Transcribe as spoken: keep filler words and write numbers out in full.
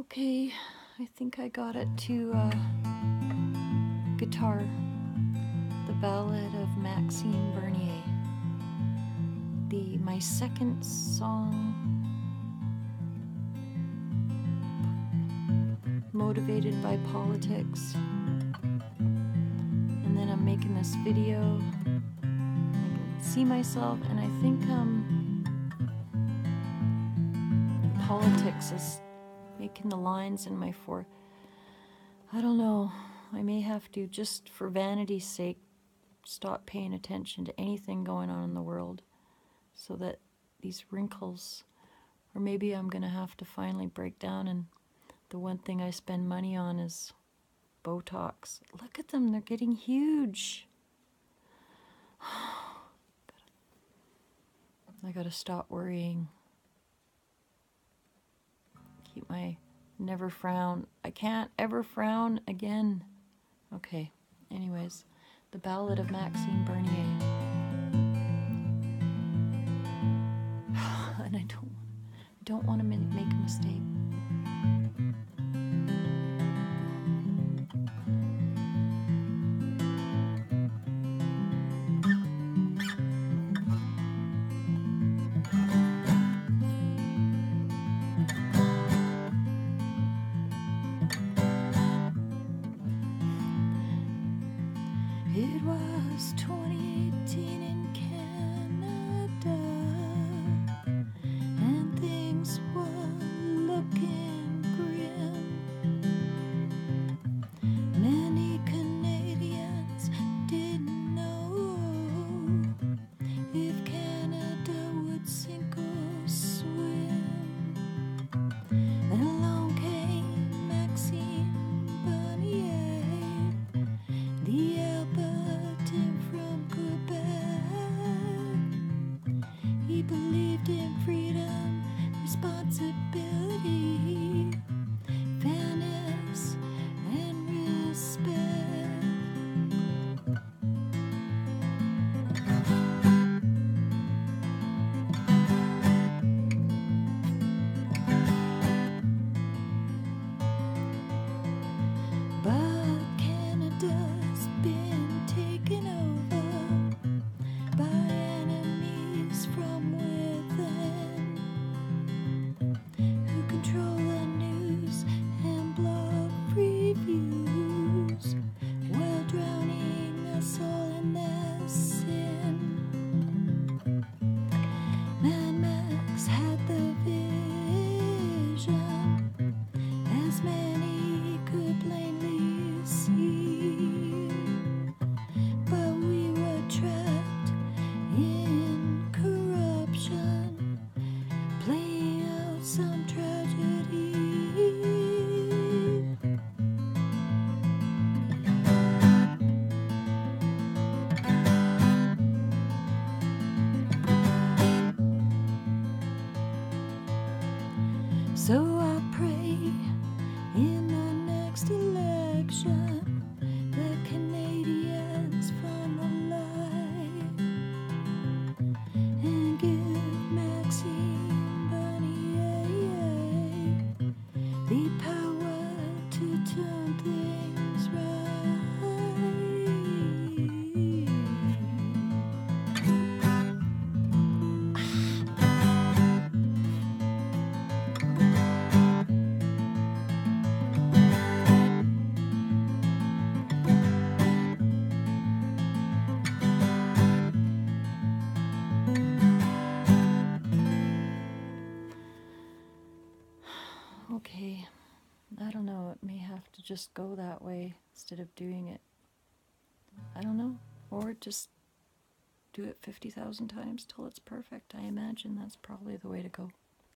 Okay, I think I got it to uh, guitar. The Ballad of Maxime Bernier. The my second song motivated by politics. And then I'm making this video. I can see myself, and I think um politics is making the lines in my forehead. I don't know. I may have to, just for vanity's sake, stop paying attention to anything going on in the world so that these wrinkles, or maybe I'm going to have to finally break down, and the one thing I spend money on is Botox. Look at them, they're getting huge. I got to stop worrying. Keep my never frown. I can't ever frown again. Okay, anyways, The Ballad of Maxime Bernier. And I don't, I don't want to make a mistake. It was twenty eighteen in Canada, and things were looking grim. Many Canadians didn't know if Canada would sink or swim. And along came Maxime Bernier, the he believed in freedom, responsibility, fairness, and respect. But Canada's been taken over by from within, who control the news and blog reviews, while drowning us all in their sin. Mad Max had the vision, as many could plainly see, but we were trapped in some tragedy. So I pray in the next election that Canadians find the light and give Maxime the power to turn things right. Okay, I don't know, it may have to just go that way instead of doing it, I don't know, or just do it fifty thousand times till it's perfect. I imagine that's probably the way to go.